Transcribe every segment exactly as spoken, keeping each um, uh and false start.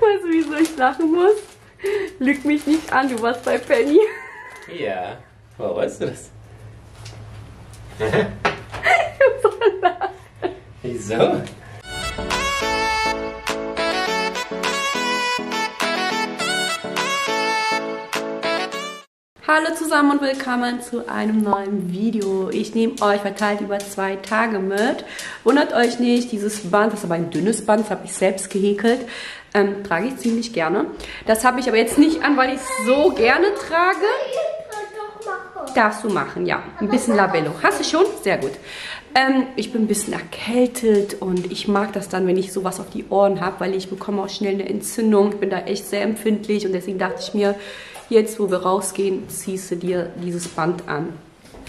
Weißt du, wieso ich lachen muss? Lüg mich nicht an, du warst bei Penny. Ja, woher weißt du das? Ich hab so lachen. Wieso? Hallo zusammen und willkommen zu einem neuen Video. Ich nehme euch verteilt über zwei Tage mit. Wundert euch nicht, dieses Band, das ist aber ein dünnes Band, das habe ich selbst gehäkelt. Ähm, trage ich ziemlich gerne. Das habe ich aber jetzt nicht an, weil ich es so gerne trage. Darfst du machen, ja. Ein bisschen Labello. Hast du schon? Sehr gut. Ähm, ich bin ein bisschen erkältet und ich mag das dann, wenn ich sowas auf die Ohren habe, weil ich bekomme auch schnell eine Entzündung. Ich bin da echt sehr empfindlich und deswegen dachte ich mir, jetzt, wo wir rausgehen, ziehst du dir dieses Band an.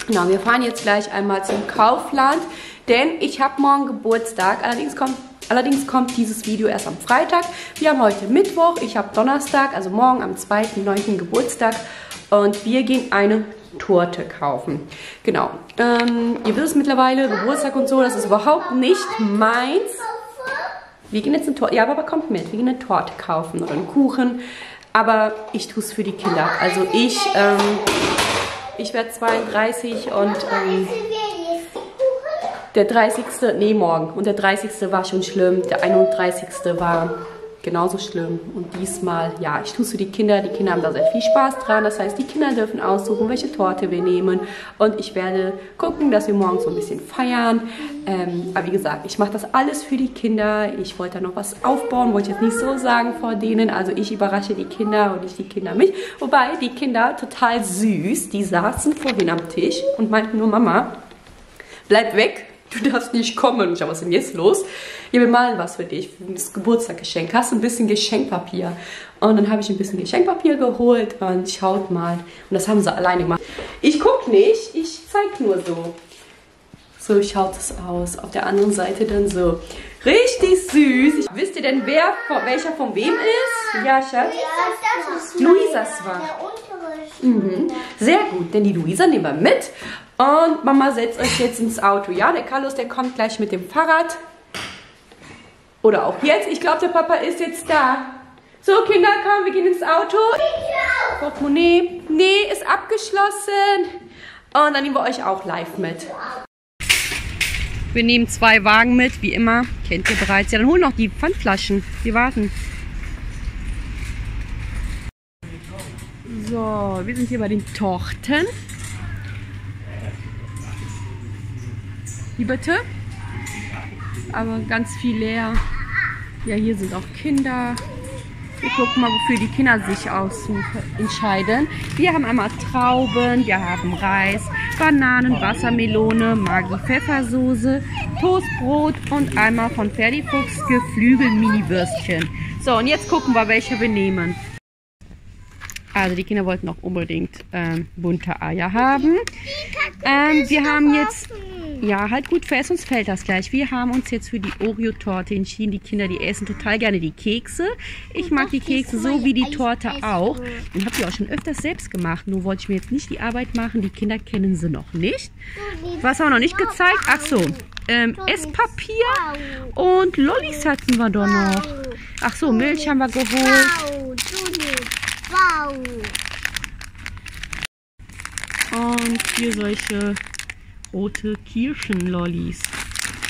Genau, wir fahren jetzt gleich einmal zum Kaufland, denn ich habe morgen Geburtstag. Allerdings kommt, allerdings kommt dieses Video erst am Freitag. Wir haben heute Mittwoch, ich habe Donnerstag, also morgen am zweiten neunten Geburtstag. Und wir gehen eine Torte kaufen. Genau, ähm, ihr wisst mittlerweile, Geburtstag und so, das ist überhaupt nicht meins. Wir gehen jetzt eine Torte, ja, aber kommt mit, wir gehen eine Torte kaufen oder einen Kuchen. Aber ich tue es für die Kinder. Also ich, ähm, ich werde zweiunddreißig und ähm, der dreißigste nee, morgen. Und der dreißigste war schon schlimm, der einunddreißigste war genauso schlimm. Und diesmal, ja, ich tue es für die Kinder. Die Kinder haben da sehr viel Spaß dran. Das heißt, die Kinder dürfen aussuchen, welche Torte wir nehmen. Und ich werde gucken, dass wir morgen so ein bisschen feiern. Ähm, aber wie gesagt, ich mache das alles für die Kinder. Ich wollte da noch was aufbauen, wollte jetzt nicht so sagen vor denen. Also ich überrasche die Kinder und nicht die Kinder mich. Wobei, die Kinder, total süß, die saßen vorhin am Tisch und meinten nur, Mama, bleib weg. Du darfst nicht kommen. Ich habe was denn jetzt los? Ja, wir malen was für dich. Das Geburtstagsgeschenk. Hast du ein bisschen Geschenkpapier? Und dann habe ich ein bisschen Geschenkpapier geholt und schaut mal. Und das haben sie alleine gemacht. Ich gucke nicht, ich zeige nur so. So schaut es aus. Auf der anderen Seite dann so. Richtig süß. Wisst ihr denn, wer von, welcher von wem ist? Ja, Schatz. Luisas war. Mhm. Sehr gut, denn die Luisa nehmen wir mit. Und Mama setzt euch jetzt ins Auto. Ja, der Carlos, der kommt gleich mit dem Fahrrad. Oder auch jetzt. Ich glaube, der Papa ist jetzt da. So, Kinder, komm, wir gehen ins Auto. Portemonnaie. Nee, ist abgeschlossen. Und dann nehmen wir euch auch live mit. Wir nehmen zwei Wagen mit, wie immer. Kennt ihr bereits. Ja, dann holen noch die Pfandflaschen. Wir warten. So, wir sind hier bei den Torten. Wie bitte? Aber ganz viel leer. Ja, hier sind auch Kinder. Wir gucken mal, wofür die Kinder sich aussuchen, entscheiden. Wir haben einmal Trauben, wir haben Reis, Bananen, Wassermelone, Maggi-Pfeffersoße, Toastbrot und einmal von Ferdifuchs Geflügel-Mini-Würstchen. So, und jetzt gucken wir, welche wir nehmen. Also die Kinder wollten auch unbedingt ähm, bunte Eier haben. Ähm, wir haben jetzt... Ja, halt gut fest, uns fällt das gleich. Wir haben uns jetzt für die Oreo-Torte entschieden. Die Kinder, die essen total gerne die Kekse. Ich mag die Kekse so wie die Torte auch. Und habe die auch schon öfters selbst gemacht. Nur wollte ich mir jetzt nicht die Arbeit machen. Die Kinder kennen sie noch nicht. Was haben wir noch nicht gezeigt? Ach so, ähm, Esspapier und Lollis hatten wir doch noch. Ach so, Milch haben wir geholt. Und hier solche... rote Kirschenlollis.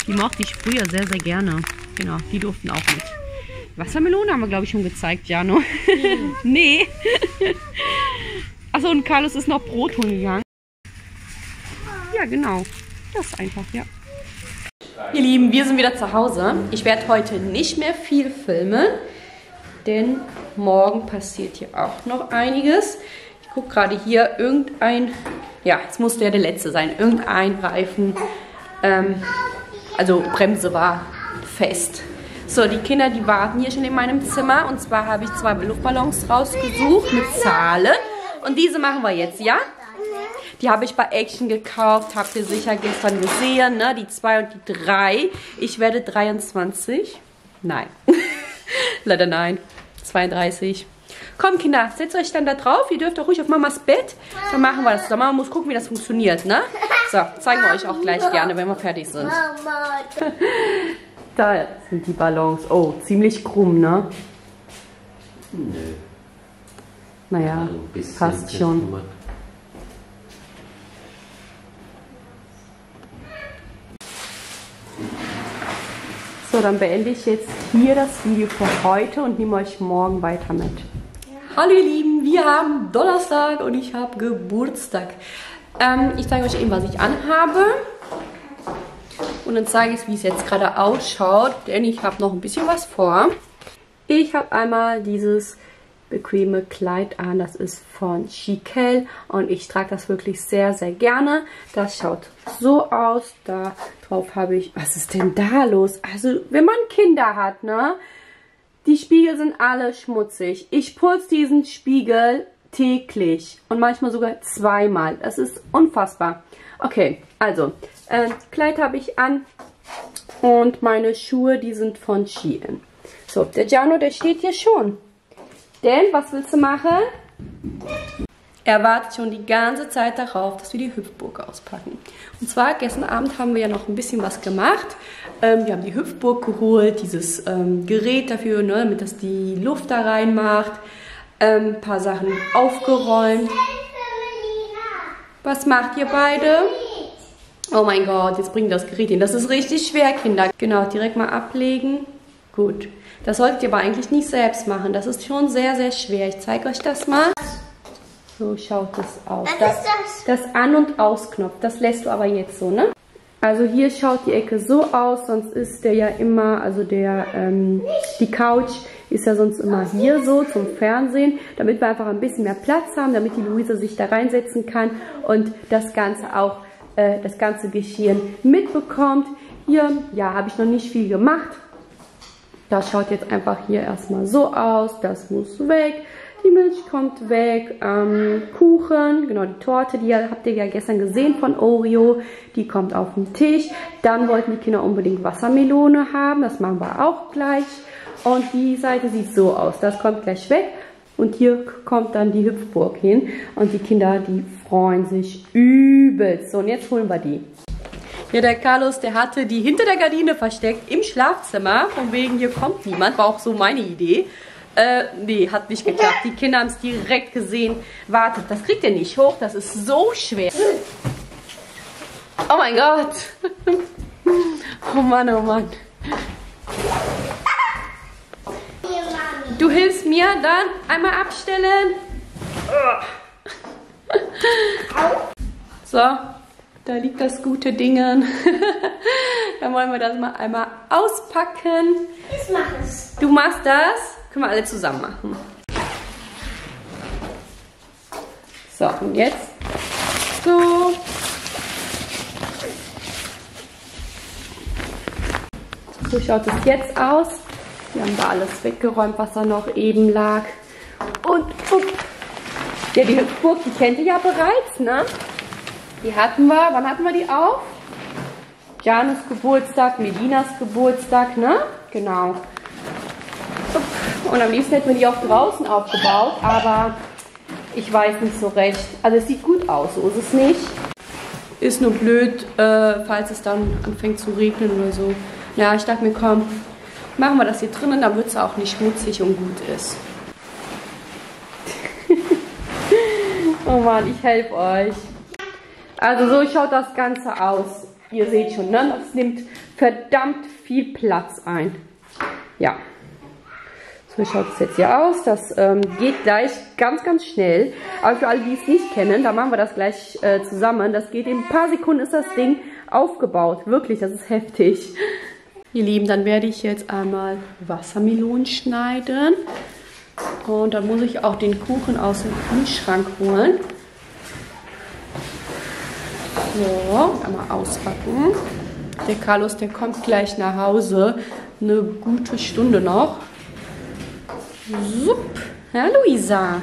Die mochte ich früher sehr, sehr gerne. Genau, die durften auch mit. Wassermelone haben wir, glaube ich, schon gezeigt, Jano. Mhm. Nee. Achso, und Carlos ist noch Brot holen gegangen. Ja, genau. Das ist einfach, ja. Ihr Lieben, wir sind wieder zu Hause. Ich werde heute nicht mehr viel filmen, denn morgen passiert hier auch noch einiges. Ich gucke gerade hier irgendein... Ja, jetzt musste ja der letzte sein. Irgendein Reifen, ähm, also Bremse war fest. So, die Kinder, die warten hier schon in meinem Zimmer. Und zwar habe ich zwei Luftballons rausgesucht mit Zahlen. Und diese machen wir jetzt, ja? Die habe ich bei Action gekauft. Habt ihr sicher gestern gesehen, ne? Die zwei und die drei. Ich werde dreiundzwanzig. Nein. Leider nein. zweiunddreißig. Komm, Kinder, setzt euch dann da drauf. Ihr dürft auch ruhig auf Mamas Bett. Dann machen wir das zusammen. Mama muss gucken, wie das funktioniert, ne? So, zeigen wir euch auch gleich gerne, wenn wir fertig sind. Da sind die Ballons. Oh, ziemlich krumm, ne? Nö. Naja, also ein bisschen passt schon. Gemacht. So, dann beende ich jetzt hier das Video für heute und nehme euch morgen weiter mit. Ja. Hallo ihr Lieben, wir haben Donnerstag und ich habe Geburtstag. Ähm, ich zeige euch eben, was ich anhabe. Und dann zeige ich, wie es jetzt gerade ausschaut, denn ich habe noch ein bisschen was vor. Ich habe einmal dieses bequeme Kleid an, das ist von Chiquelle und ich trage das wirklich sehr, sehr gerne. Das schaut so aus, da drauf habe ich, was ist denn da los? Also, wenn man Kinder hat, ne, die Spiegel sind alle schmutzig. Ich putze diesen Spiegel täglich und manchmal sogar zweimal. Das ist unfassbar. Okay, also, äh, Kleid habe ich an und meine Schuhe, die sind von Shein. So, der Giano, der steht hier schon. Denn, was willst du machen? Er wartet schon die ganze Zeit darauf, dass wir die Hüpfburg auspacken. Und zwar, gestern Abend haben wir ja noch ein bisschen was gemacht. Ähm, wir haben die Hüpfburg geholt, dieses ähm, Gerät dafür, ne, damit das die Luft da reinmacht. Ähm, ein paar Sachen aufgeräumt. Was macht ihr beide? Oh mein Gott, jetzt bringt das Gerät hin. Das ist richtig schwer, Kinder. Genau, direkt mal ablegen. Gut. Das solltet ihr aber eigentlich nicht selbst machen. Das ist schon sehr, sehr schwer. Ich zeige euch das mal. So schaut das aus. Das, das An- und Ausknopf. Das lässt du aber jetzt so, ne? Also hier schaut die Ecke so aus. Sonst ist der ja immer, also der, ähm, die Couch ist ja sonst immer hier so zum Fernsehen. Damit wir einfach ein bisschen mehr Platz haben, damit die Luisa sich da reinsetzen kann und das Ganze auch, äh, das ganze Geschirr mitbekommt. Hier, ja, habe ich noch nicht viel gemacht. Das schaut jetzt einfach hier erstmal so aus. Das muss weg. Die Milch kommt weg. Ähm, Kuchen, genau, die Torte, die habt ihr ja gestern gesehen von Oreo. Die kommt auf den Tisch. Dann wollten die Kinder unbedingt Wassermelone haben. Das machen wir auch gleich. Und die Seite sieht so aus. Das kommt gleich weg. Und hier kommt dann die Hüpfburg hin. Und die Kinder, die freuen sich übelst. So, und jetzt holen wir die. Ja, der Carlos, der hatte die hinter der Gardine versteckt im Schlafzimmer. Von wegen, hier kommt niemand. War auch so meine Idee. Äh, nee, hat nicht geklappt. Die Kinder haben es direkt gesehen. Wartet, das kriegt ihr nicht hoch. Das ist so schwer. Oh mein Gott. Oh Mann, oh Mann. Du hilfst mir, dann einmal abstellen. So. Da liegt das gute Ding. Dann wollen wir das mal einmal auspacken. Ich mache es. Du machst das? Können wir alle zusammen machen. So, und jetzt so. So schaut es jetzt aus. Wir haben da alles weggeräumt, was da noch eben lag. Und, up. Ja, die Hüpfburg, die kennt ihr ja bereits, ne? Die hatten wir, wann hatten wir die auf? Janus Geburtstag, Medinas Geburtstag, ne? Genau. Und am liebsten hätten wir die auch draußen aufgebaut, aber ich weiß nicht so recht. Also es sieht gut aus, so ist es nicht. Ist nur blöd, äh, falls es dann anfängt zu regnen oder so. Ja, ich dachte mir, komm, machen wir das hier drinnen, dann wird es auch nicht schmutzig und gut ist. Oh Mann, ich helfe euch. Also so schaut das Ganze aus. Ihr seht schon, ne? Das nimmt verdammt viel Platz ein. Ja. So schaut es jetzt hier aus. Das ähm, geht gleich ganz, ganz schnell. Aber für alle, die es nicht kennen, da machen wir das gleich äh, zusammen. Das geht in ein paar Sekunden, ist das Ding aufgebaut. Wirklich, das ist heftig. Ihr Lieben, dann werde ich jetzt einmal Wassermelonen schneiden. Und dann muss ich auch den Kuchen aus dem Kühlschrank holen. So, einmal auspacken. Der Carlos, der kommt gleich nach Hause. Eine gute Stunde noch. Supp. Ja, Luisa.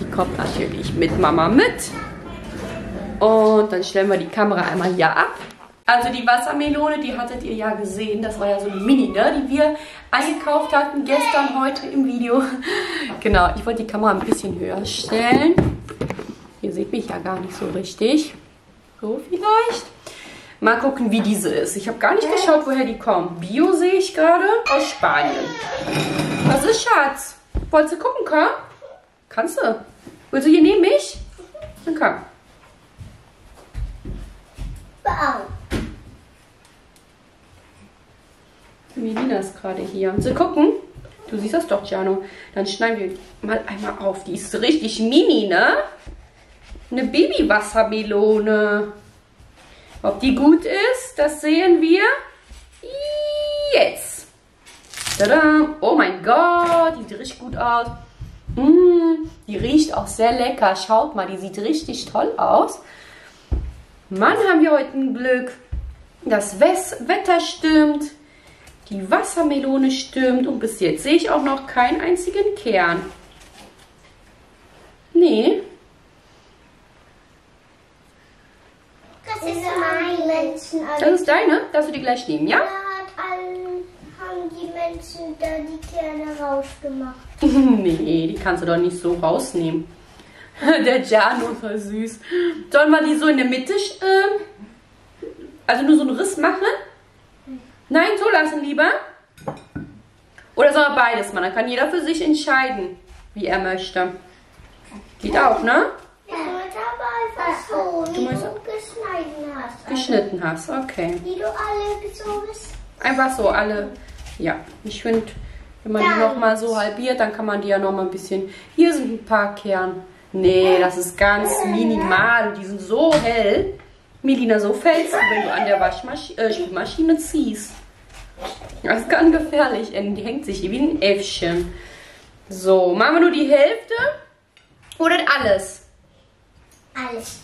Die kommt natürlich mit Mama mit. Und dann stellen wir die Kamera einmal hier ab. Also die Wassermelone, die hattet ihr ja gesehen. Das war ja so eine Mini, ne? Die wir eingekauft hatten gestern, heute im Video. Genau, ich wollte die Kamera ein bisschen höher stellen. Ihr seht mich ja gar nicht so richtig. So vielleicht. Mal gucken, wie diese ist. Ich habe gar nicht geschaut, woher die kommen. Bio sehe ich gerade. Aus Spanien. Was ist, Schatz? Wolltest du gucken, komm? Kannst du? Willst du hier neben mich? Dann komm. Wow. Melina ist gerade hier. Willst du gucken? Du siehst das doch, Giano. Dann schneiden wir mal einmal auf. Die ist richtig mini, ne? Eine Babywassermelone. Ob die gut ist, das sehen wir jetzt. Tada. Oh mein Gott, die sieht richtig gut aus. Mm, die riecht auch sehr lecker. Schaut mal, die sieht richtig toll aus. Mann, haben wir heute ein Glück. Das Wetter stimmt. Die Wassermelone stimmt. Und bis jetzt sehe ich auch noch keinen einzigen Kern. Nee. Das ist meine. Das ist deine? Darfst du die gleich nehmen, ja? Da haben die Menschen da die Kerne rausgemacht. Nee, die kannst du doch nicht so rausnehmen. Der Giano ist voll süß. Sollen wir die so in der Mitte, ähm, also nur so einen Riss machen? Nein, so lassen lieber. Oder soll er beides machen? Dann kann jeder für sich entscheiden, wie er möchte. Geht auch, ne? Ja, aber einfach so, wie du geschnitten hast. Geschnitten hast, okay. Wie du alle gezogen hast. Einfach so, alle. Ja, ich finde, wenn man die nochmal so halbiert, dann kann man die ja nochmal ein bisschen... Hier sind ein paar Kern. Nee, das ist ganz minimal. Die sind so hell. Melina, so fällst du, wenn du an der Waschmaschine, äh, Spülmaschine ziehst. Das ist ganz gefährlich. Die hängt sich hier wie ein Äffchen. So, machen wir nur die Hälfte oder alles? Alles.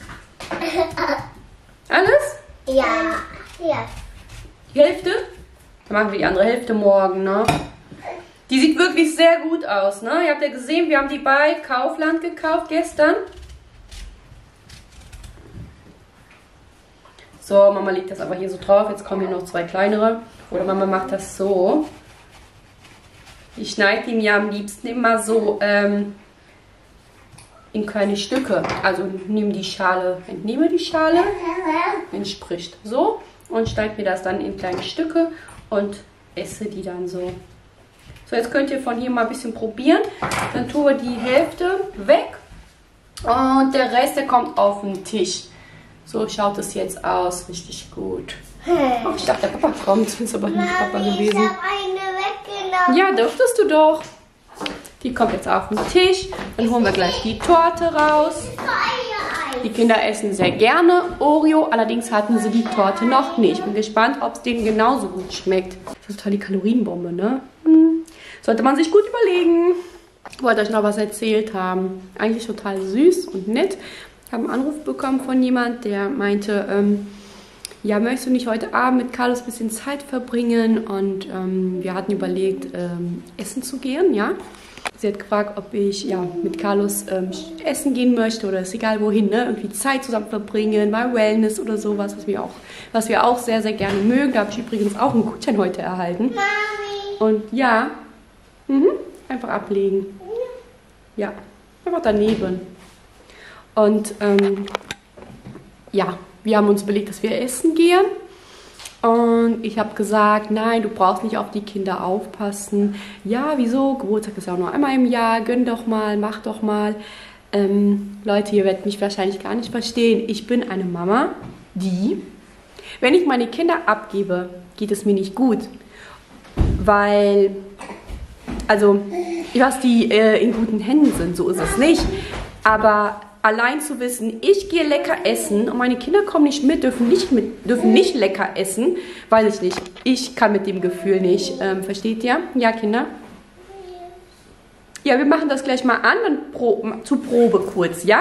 Alles? Ja. Ja. Die Hälfte? Dann machen wir die andere Hälfte morgen, ne? Die sieht wirklich sehr gut aus, ne? Ihr habt ja gesehen, wir haben die bei Kaufland gekauft gestern. So, Mama legt das aber hier so drauf. Jetzt kommen hier noch zwei kleinere. Oder Mama macht das so. Ich schneide die mir am liebsten immer so ähm, in kleine Stücke. Also nehme die Schale, entnehme die Schale, entspricht so. Und schneide mir das dann in kleine Stücke und esse die dann so. So, jetzt könnt ihr von hier mal ein bisschen probieren. Dann tun wir die Hälfte weg. Und der Rest, der kommt auf den Tisch. So schaut es jetzt aus. Richtig gut. Hey. Oh, ich dachte, der Papa kommt. Ist aber nicht Papa gewesen. Ich habe eine weggenommen. Ja, durftest du doch. Die kommt jetzt auf den Tisch. Dann holen wir gleich die Torte raus. Die Kinder essen sehr gerne Oreo. Allerdings hatten sie die Torte noch nicht. Ich bin gespannt, ob es denen genauso gut schmeckt. Das ist total die Kalorienbombe, ne? Hm. Sollte man sich gut überlegen. Ich wollte euch noch was erzählt haben. Eigentlich total süß und nett. Ich habe einen Anruf bekommen von jemand, der meinte, ähm, ja, möchtest du nicht heute Abend mit Carlos ein bisschen Zeit verbringen? Und ähm, wir hatten überlegt, ähm, essen zu gehen, ja. Sie hat gefragt, ob ich ja, mit Carlos ähm, essen gehen möchte oder ist egal wohin, ne? Irgendwie Zeit zusammen verbringen, mal Wellness oder sowas, was wir auch, was wir auch sehr, sehr gerne mögen. Da habe ich übrigens auch einen Gutschein heute erhalten. Mami. Und ja, mhm, einfach ablegen. Ja, einfach daneben. Und ähm, ja, wir haben uns überlegt, dass wir essen gehen. Und ich habe gesagt, nein, du brauchst nicht auf die Kinder aufpassen. Ja, wieso? Geburtstag ist ja auch nur einmal im Jahr. Gönn doch mal, mach doch mal. Ähm, Leute, ihr werdet mich wahrscheinlich gar nicht verstehen. Ich bin eine Mama, die, wenn ich meine Kinder abgebe, geht es mir nicht gut. Weil, also, ich weiß, die äh, in guten Händen sind, so ist es nicht. Aber allein zu wissen, ich gehe lecker essen und meine Kinder kommen nicht mit, dürfen nicht, mit, dürfen nicht lecker essen, weiß ich nicht. Ich kann mit dem Gefühl nicht. Ähm, versteht ihr? Ja, Kinder? Ja, wir machen das gleich mal an, dann pro, zu Probe kurz, ja?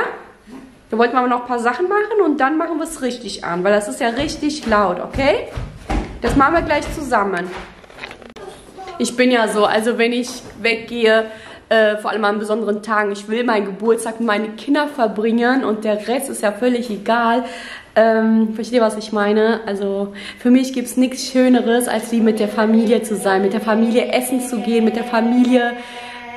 Da wollten wir aber noch ein paar Sachen machen und dann machen wir es richtig an, weil das ist ja richtig laut, okay? Das machen wir gleich zusammen. Ich bin ja so, also wenn ich weggehe... Äh, vor allem an besonderen Tagen. Ich will meinen Geburtstag mit meinen Kindern verbringen und der Rest ist ja völlig egal. Ähm, versteht ihr, was ich meine? Also für mich gibt es nichts Schöneres, als wie mit der Familie zu sein, mit der Familie essen zu gehen, mit der Familie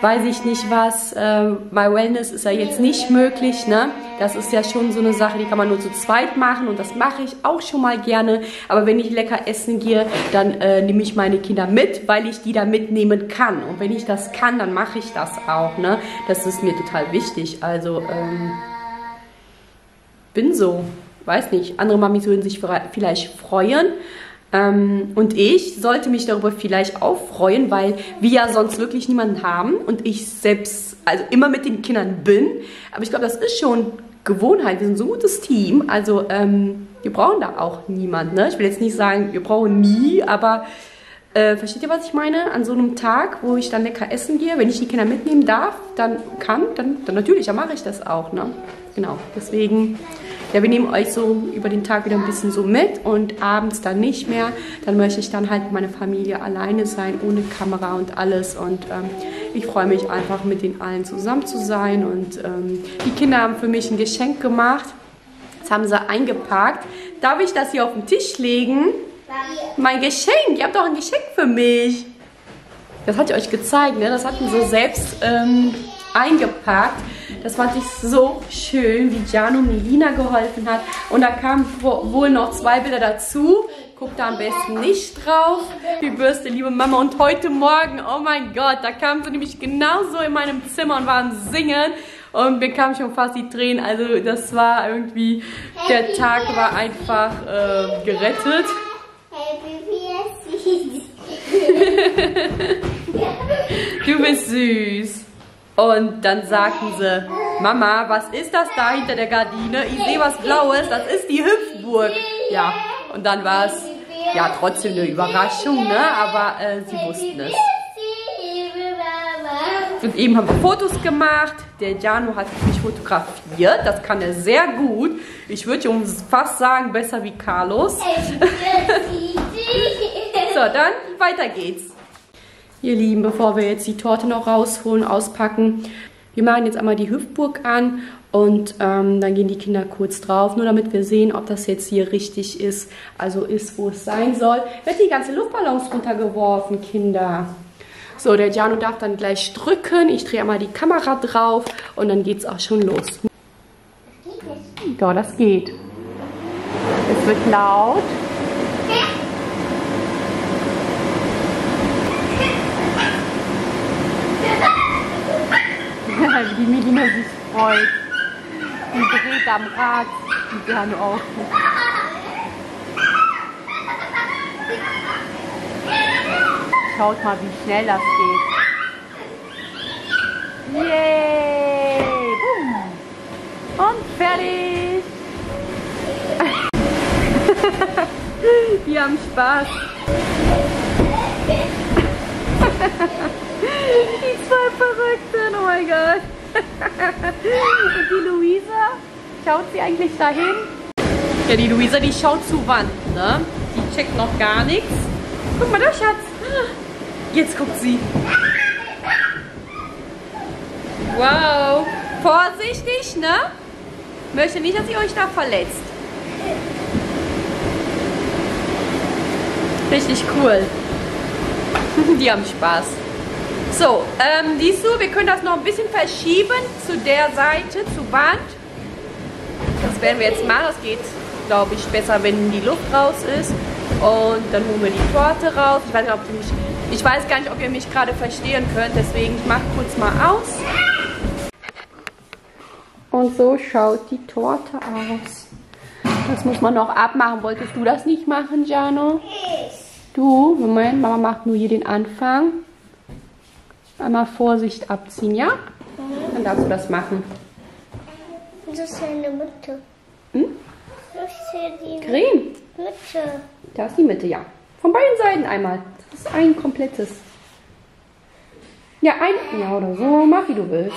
weiß ich nicht was, äh, bei Wellness ist ja jetzt nicht möglich, ne? Das ist ja schon so eine Sache, die kann man nur zu zweit machen und das mache ich auch schon mal gerne. Aber wenn ich lecker essen gehe, dann äh, nehme ich meine Kinder mit, weil ich die da mitnehmen kann. Und wenn ich das kann, dann mache ich das auch, ne? Das ist mir total wichtig. Also, ähm, bin so, weiß nicht, andere Mamis würden sich vielleicht freuen. Ähm, und ich sollte mich darüber vielleicht auch freuen, weil wir ja sonst wirklich niemanden haben und ich selbst, also immer mit den Kindern bin. Aber ich glaube, das ist schon Gewohnheit. Wir sind so ein gutes Team. Also ähm, wir brauchen da auch niemanden. Ne? Ich will jetzt nicht sagen, wir brauchen nie, aber äh, versteht ihr, was ich meine? An so einem Tag, wo ich dann lecker essen gehe, wenn ich die Kinder mitnehmen darf, dann kann, dann, dann natürlich, dann mache ich das auch. Ne? Genau, deswegen... Ja, wir nehmen euch so über den Tag wieder ein bisschen so mit und abends dann nicht mehr. Dann möchte ich dann halt mit meiner Familie alleine sein, ohne Kamera und alles. Und ähm, ich freue mich einfach, mit den allen zusammen zu sein. Und ähm, die Kinder haben für mich ein Geschenk gemacht. Das haben sie eingepackt. Darf ich das hier auf den Tisch legen? Mein Geschenk! Ihr habt doch ein Geschenk für mich! Das hatte ich euch gezeigt, ne? Das hatten sie selbst ähm, eingepackt. Das fand ich so schön, wie Giano mir Lina geholfen hat. Und da kamen wohl noch zwei Bilder dazu. Guckt da am besten nicht drauf. Die Bürste, liebe Mama. Und heute Morgen, oh mein Gott, da kamen sie nämlich genauso in meinem Zimmer und waren singen. Und mir kamen schon fast die Tränen. Also das war irgendwie, der Tag war einfach äh, gerettet. Du bist süß. Und dann sagten sie, Mama, was ist das da hinter der Gardine? Ich sehe was Blaues, das ist die Hüpfburg. Ja, und dann war es ja trotzdem eine Überraschung, ne? Aber äh, sie wussten es. Und eben haben wir Fotos gemacht. Der Giano hat mich fotografiert. Das kann er sehr gut. Ich würde fast sagen, besser wie Carlos. So, dann weiter geht's. Ihr Lieben, bevor wir jetzt die Torte noch rausholen, auspacken, wir machen jetzt einmal die Hüpfburg an und ähm, dann gehen die Kinder kurz drauf, nur damit wir sehen, ob das jetzt hier richtig ist, also ist, wo es sein soll. Wird die ganze Luftballons runtergeworfen, Kinder. So, der Giano darf dann gleich drücken, ich drehe einmal die Kamera drauf und dann geht's auch schon los. Ja, das geht. Es wird laut. Wie die Melina sich freut. Die dreht am Rad und gerne auch. Schaut mal, wie schnell das geht. Yay! Boom. Und fertig! Die haben Spaß. Die zwei Verrückten, oh mein Gott. Und die Luisa, schaut sie eigentlich dahin? Ja, die Luisa, die schaut zur Wand, ne? Die checkt noch gar nichts. Guck mal da, Schatz. Jetzt guckt sie. Wow. Vorsichtig, ne? Möchte nicht, dass ihr euch da verletzt. Richtig cool. Die haben Spaß. So, ähm, siehst du, wir können das noch ein bisschen verschieben zu der Seite, zur Wand. Das werden wir jetzt machen. Das geht, glaube ich, besser, wenn die Luft raus ist. Und dann holen wir die Torte raus. Ich weiß, nicht, ob ihr mich, ich weiß gar nicht, ob ihr mich gerade verstehen könnt. Deswegen, ich mache kurz mal aus. Und so schaut die Torte aus. Das muss man noch abmachen. Wolltest du das nicht machen, Giano? Du, Moment, Mama macht nur hier den Anfang. Einmal Vorsicht abziehen, ja? Mhm. Dann darfst du das machen. Das ist eine Mitte. Hm? Das ist die Creme. Mitte. Da ist die Mitte, ja. Von beiden Seiten einmal. Das ist ein komplettes. Ja, ein. Ja, oder so. Mach, wie du willst.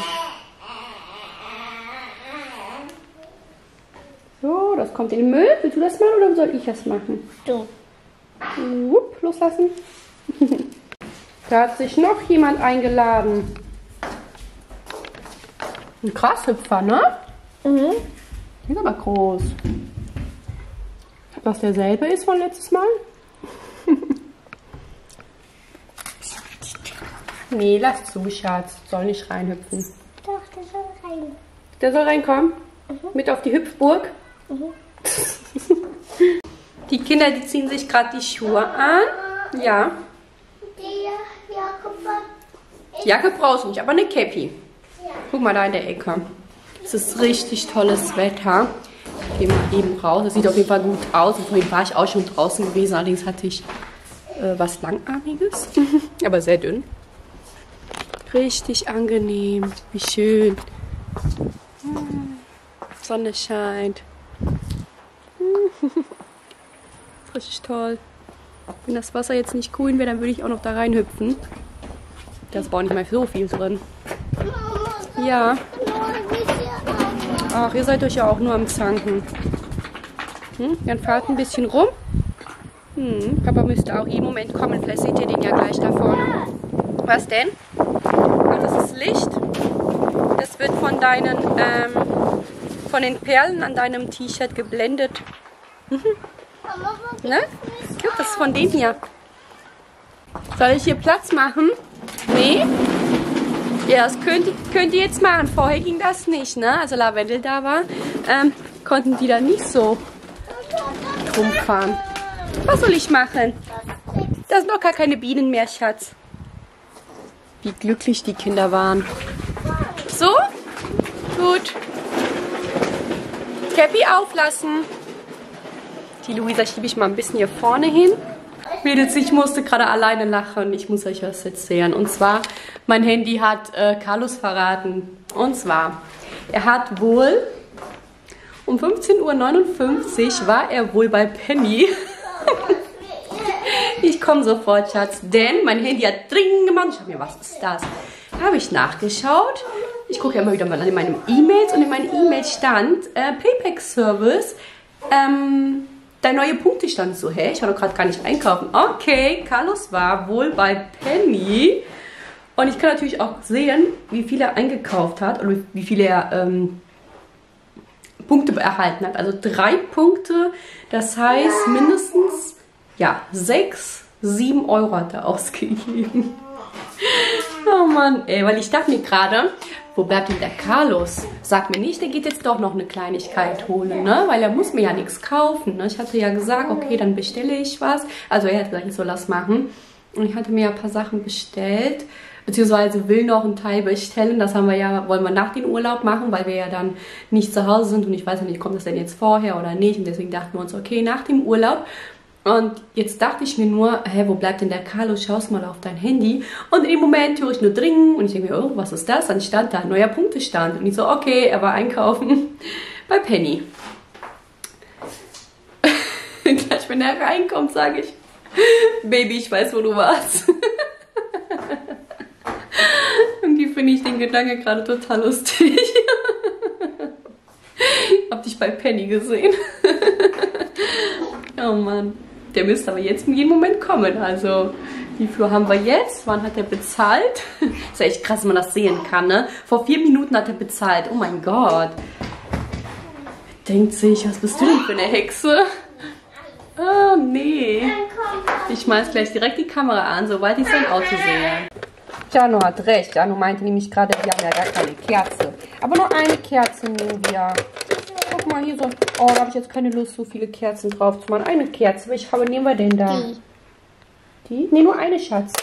So, das kommt in den Müll. Willst du das machen oder soll ich das machen? Du. Wupp, loslassen. Da hat sich noch jemand eingeladen. Ein Grashüpfer, ne? Mhm. Die ist aber groß. Ob das derselbe ist von letztes Mal? Nee, lass zu, Schatz. Soll nicht reinhüpfen. Doch, der soll rein. Der soll reinkommen? Mhm. Mit auf die Hüpfburg? Mhm. Die Kinder, die ziehen sich gerade die Schuhe an. Ja. Die Jacke, Jacke brauchst du nicht, aber eine Käppi. Ja. Guck mal da in der Ecke. Es ist richtig tolles Wetter. Gehen wir eben raus. Es sieht auf jeden Fall gut aus. Vorhin war ich auch schon draußen gewesen. Allerdings hatte ich äh, was Langarmiges. Aber sehr dünn. Richtig angenehm. Wie schön. Sonne scheint. Richtig toll. Wenn das Wasser jetzt nicht grün wäre, dann würde ich auch noch da reinhüpfen. Da ist auch nicht mal so viel drin. Ja. Ach, ihr seid euch ja auch nur am Zanken. Hm? Dann fahrt ein bisschen rum. Hm, Papa müsste auch jeden Moment kommen. Vielleicht seht ihr den ja gleich da vorne. Was denn? Oh, das ist Licht. Das wird von deinen, ähm, von den Perlen an deinem T-Shirt geblendet. Mhm. Ne? Ja, das ist von dem hier. Soll ich hier Platz machen? Nee? Ja, das könnt, könnt ihr jetzt machen. Vorher ging das nicht, ne? Also Lavendel da war, ähm, konnten die da nicht so rumfahren. Was soll ich machen? Da sind noch gar keine Bienen mehr, Schatz. Wie glücklich die Kinder waren. So? Gut. Käppi auflassen. Die Luisa schiebe ich mal ein bisschen hier vorne hin. Mädels, ich musste gerade alleine lachen. Ich muss euch was erzählen. Und zwar, mein Handy hat äh, Carlos verraten. Und zwar, er hat wohl um fünfzehn Uhr neunundfünfzig war er wohl bei Penny. Ich komme sofort, Schatz. Denn mein Handy hat dringend gemacht. Ich habe mir, was ist das? Habe ich nachgeschaut. Ich gucke ja immer wieder mal in meinen E-Mails. Und in meinen E-Mails stand äh, Paypack-Service. Ähm... Der neue Punktestand so, hä, ich war doch gerade gar nicht einkaufen. Okay, Carlos war wohl bei Penny. Und ich kann natürlich auch sehen, wie viel er eingekauft hat und wie viel er ähm, Punkte erhalten hat. Also drei Punkte, das heißt mindestens, ja, sechs, sieben Euro hat er ausgegeben. Oh Mann, ey, weil ich dachte mir gerade, wo bleibt denn der Carlos? Sag mir nicht, der geht jetzt doch noch eine Kleinigkeit holen, ne? Weil er muss mir ja nichts kaufen, ne? Ich hatte ja gesagt, okay, dann bestelle ich was. Also er hat gesagt, ich soll das machen. Und ich hatte mir ja ein paar Sachen bestellt, beziehungsweise will noch einen Teil bestellen. Das haben wir ja, wollen wir nach dem Urlaub machen, weil wir ja dann nicht zu Hause sind. Und ich weiß ja nicht, kommt das denn jetzt vorher oder nicht? Und deswegen dachten wir uns, okay, nach dem Urlaub. Und jetzt dachte ich mir nur, hä, wo bleibt denn der Carlos? Schaust mal auf dein Handy. Und in dem Moment höre ich nur dringen und ich denke mir, oh, was ist das? Dann stand da, neuer Punktestand. Und ich so, okay, er war einkaufen bei Penny. Gleich, wenn er reinkommt, sage ich, Baby, ich weiß, wo du warst. Irgendwie finde ich den Gedanke gerade total lustig. Ich hab dich bei Penny gesehen. Oh Mann. Der müsste aber jetzt in jedem Moment kommen. Also, wie viel haben wir jetzt? Wann hat er bezahlt? Ist ja echt krass, wenn man das sehen kann, ne? Vor vier Minuten hat er bezahlt. Oh mein Gott. Denkt sich, was bist du denn für eine Hexe? Oh, nee. Ich schmeiß gleich direkt die Kamera an, sobald ich sein Auto sehe. Jano hat recht. Jano meinte nämlich gerade, wir haben ja gar keine Kerze. Aber nur eine Kerze nehmen wir. Guck mal, hier so. Oh, da habe ich jetzt keine Lust, so viele Kerzen drauf zu machen. Eine Kerze. Welche Farbe nehmen wir denn da? Die. Die? Ne, nur eine, Schatz.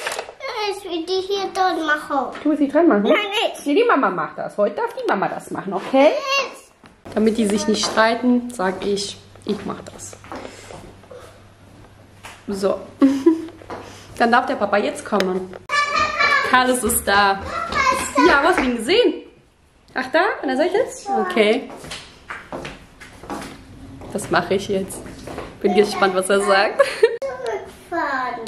Ich will die hier dran machen. Du willst die dran machen? Nein, nicht. Nee, die Mama macht das. Heute darf die Mama das machen, okay? Nicht. Damit die sich nicht streiten, sage ich, ich mache das. So. Dann darf der Papa jetzt kommen. Carlos ist da. Ja, was hast du ihn gesehen? Ach, da? An der Seite? Okay. Das mache ich jetzt. Bin gespannt, was er sagt. Zurückfahren.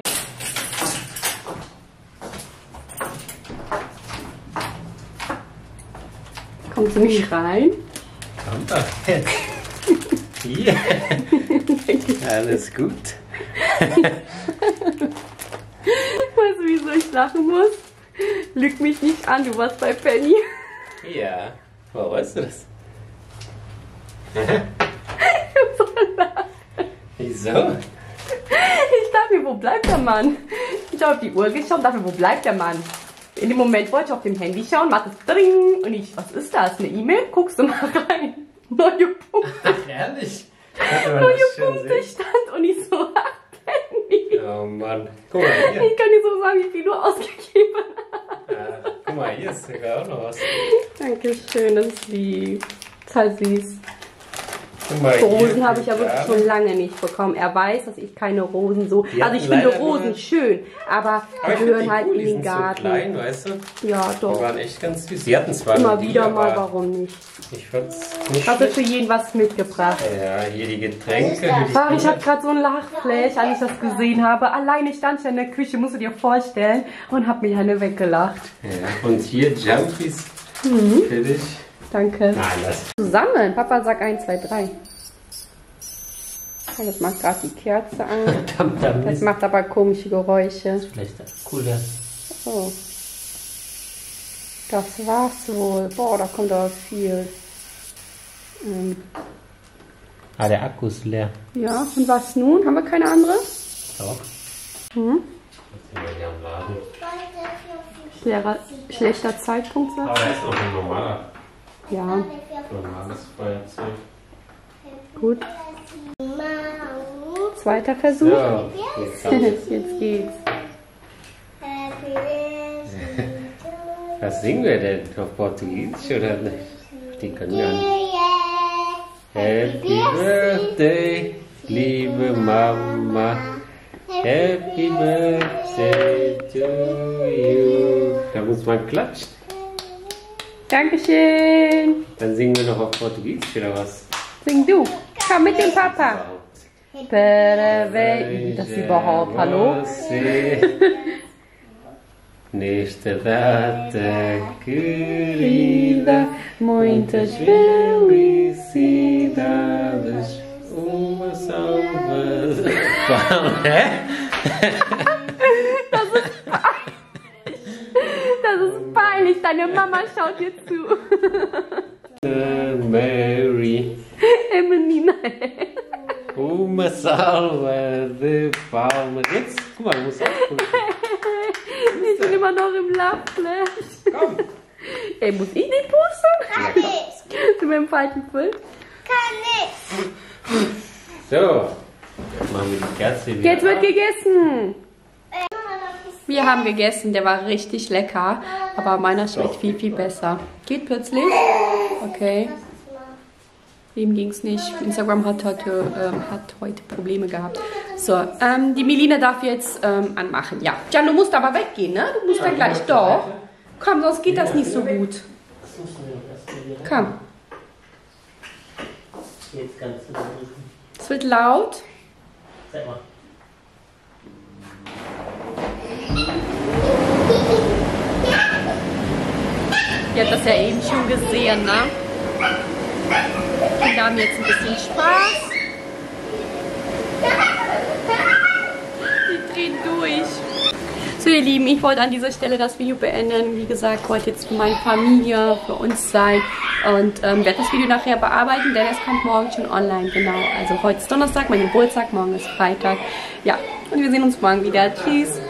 Kommt sie nicht rein? Kommt doch jetzt. Ja. Alles gut. Weißt du, wieso ich lachen muss? Lüg mich nicht an, du warst bei Penny. Ja, warum weißt du das? Wieso? Ich dachte mir, wo bleibt der Mann? Ich habe auf die Uhr geschaut und dachte mir, wo bleibt der Mann? In dem Moment wollte ich auf dem Handy schauen, macht es dring und ich, was ist das? Eine E-Mail? Guckst du mal rein. Neue Punkte. Ehrlich? Neue Punkte stand und ich so, Penny. Oh Mann. Guck mal hier. Ich kann dir so sagen, wie viel du ausgegeben hast. Ja, guck mal, hier ist sogar auch noch was. Dankeschön, das ist lieb. Total süß. So Rosen habe ich ja wirklich schon lange nicht bekommen. Er weiß, dass ich keine Rosen so... Die also ich finde Rosen schön, aber die gehören halt in den Garten. So klein, weißt du? Ja, doch. Die waren echt ganz süß. Sie hatten zwar immer wieder mal, warum nicht? Ich fand's nicht. Hast du für jeden was mitgebracht? Ja, hier die Getränke. Ach, ich habe gerade so ein Lachflash, als ich das gesehen habe. Alleine stand ich in der Küche, musst du dir vorstellen, und habe mich eine weggelacht. Ja, und hier Jumpies mhm. für dich. Danke. Nein, das zusammen. Papa sagt eins, zwei, drei. Jetzt macht gerade die Kerze an. Das macht aber komische Geräusche. Das ist vielleicht das Coole. Oh. Das war's wohl. Boah, da kommt aber viel. Ähm. Ah, der Akku ist leer. Ja, und was nun? Haben wir keine andere? Doch. Hm? Schlerer, schlechter Zeitpunkt, sagt. Aber das ist doch ein normaler. Ja. Gut. Zweiter Versuch. Ja, jetzt, jetzt geht's. Was singen wir denn? Auf Portugiesisch oder nicht? Die können wir nicht. Happy Birthday, liebe Mama. Happy Birthday to you. Da muss man klatschen. Dankeschön. Dann singen wir noch auf Portugiesisch oder was? Sing du. Komm mit dem Papa. Parabéns. Das überhaupt. Hallo? Nesta data querida, muitas felicidades. Uma salva. Hä? Das ist peinlich, deine Mama schaut dir zu. Mary. Emily, nein. Uma salva de palmas. Jetzt, guck mal, du musst aufgucken. Ich bin immer noch im Lachflash. Komm. Ey, muss ich den pusten? Kann ich. Bist du mit dem falschen Pult? Kann ich. So. Jetzt machen wir die Kerze wieder. Jetzt wird gegessen. Wir haben gegessen, der war richtig lecker, aber meiner schmeckt viel, viel besser. Geht plötzlich? Okay. Ihm ging es nicht. Instagram hat heute, ähm, hat heute Probleme gehabt. So, ähm, die Melina darf jetzt ähm, anmachen. Ja. Jan, du musst aber weggehen, ne? Du musst ja dann gleich. Doch. Komm, sonst geht das nicht so gut. Komm. Es wird laut. Zeig mal. Ihr habt das ja eben schon gesehen, ne? Wir haben jetzt ein bisschen Spaß. Die drehen durch. So, ihr Lieben, ich wollte an dieser Stelle das Video beenden. Wie gesagt, wollte jetzt für meine Familie, für uns sein. Und ähm, werde das Video nachher bearbeiten, denn es kommt morgen schon online. Genau, also heute ist Donnerstag, mein Geburtstag, morgen ist Freitag. Ja, und wir sehen uns morgen wieder. Tschüss.